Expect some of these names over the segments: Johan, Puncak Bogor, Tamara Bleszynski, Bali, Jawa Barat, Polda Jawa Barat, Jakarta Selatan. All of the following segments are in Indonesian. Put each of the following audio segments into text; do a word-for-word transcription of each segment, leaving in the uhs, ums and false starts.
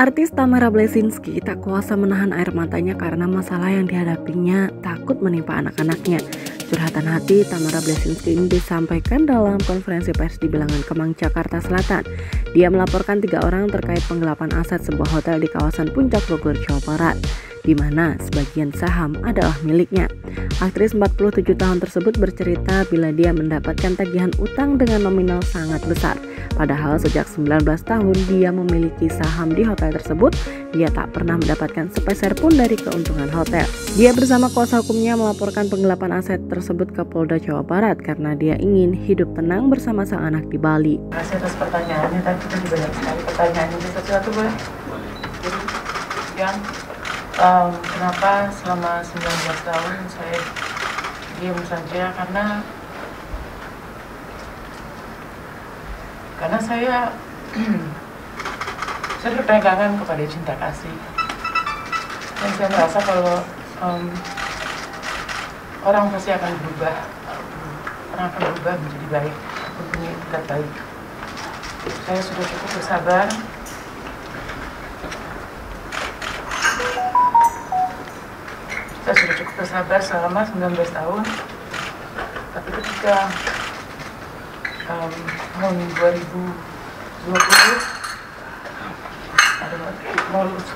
Artis Tamara Bleszynski tak kuasa menahan air matanya karena masalah yang dihadapinya takut menimpa anak-anaknya. Curhatan hati Tamara Bleszynski ini disampaikan dalam konferensi pers di bilangan Kemang, Jakarta Selatan. Dia melaporkan tiga orang terkait penggelapan aset sebuah hotel di kawasan Puncak Bogor, Jawa Barat, di mana sebagian saham adalah miliknya. Aktris empat puluh tujuh tahun tersebut bercerita bila dia mendapatkan tagihan utang dengan nominal sangat besar. Padahal sejak sembilan belas tahun dia memiliki saham di hotel tersebut, dia tak pernah mendapatkan sepeser pun dari keuntungan hotel. Dia bersama kuasa hukumnya melaporkan penggelapan aset tersebut ke Polda Jawa Barat karena dia ingin hidup tenang bersama sang anak di Bali. Kasih atas pertanyaannya, tadi itu banyak sekali pertanyaannya, satu-satu boleh? Boleh. Yang um, kenapa selama sembilan belas tahun saya diam saja, karena Karena saya, saya berpegangan kepada cinta kasih. Dan saya merasa kalau um, orang pasti akan berubah, orang akan berubah menjadi baik, mempunyai tingkat baik. Saya sudah cukup bersabar. Saya sudah cukup bersabar selama sembilan belas tahun. Tapi ketika Um, tahun dua ribu dua puluh ada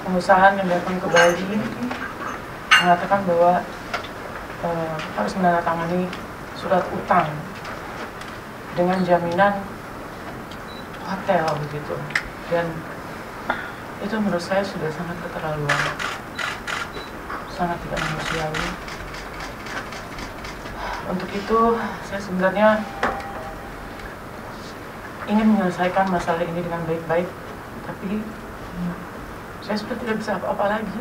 pengusaha yang datang ke Bali mengatakan bahwa uh, harus menandatangani surat utang dengan jaminan hotel begitu, dan itu menurut saya sudah sangat keterlaluan, sangat tidak manusiawi. Untuk itu saya sebenarnya ingin menyelesaikan masalah ini dengan baik-baik, tapi hmm, saya sudah tidak bisa apa-apa lagi.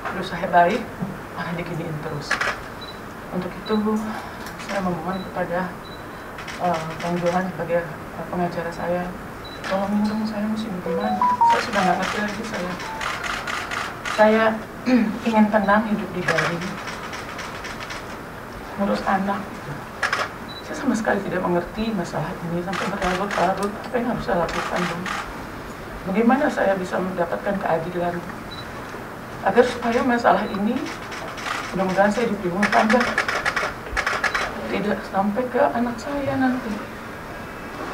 Berusaha baik, malah diginiin terus. Untuk itu, saya memohon kepada uh, Bang Johan sebagai uh, pengacara saya, tolong minum, saya mesti bagaimana. Saya sudah nggak ngerti lagi, saya. Saya ingin tenang hidup di Bali, ngurus anak. Saya sama sekali tidak mengerti masalah ini sampai berlarut-larut. Apa yang harus saya lakukan dong? Bagaimana saya bisa mendapatkan keadilan agar supaya masalah ini, mudah-mudahan saya diperhitungkan dan tidak sampai ke anak saya nanti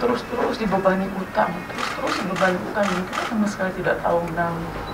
terus-terus dibebani utang, terus-terus dibebani utang. Kita sama sekali tidak tahu menahu.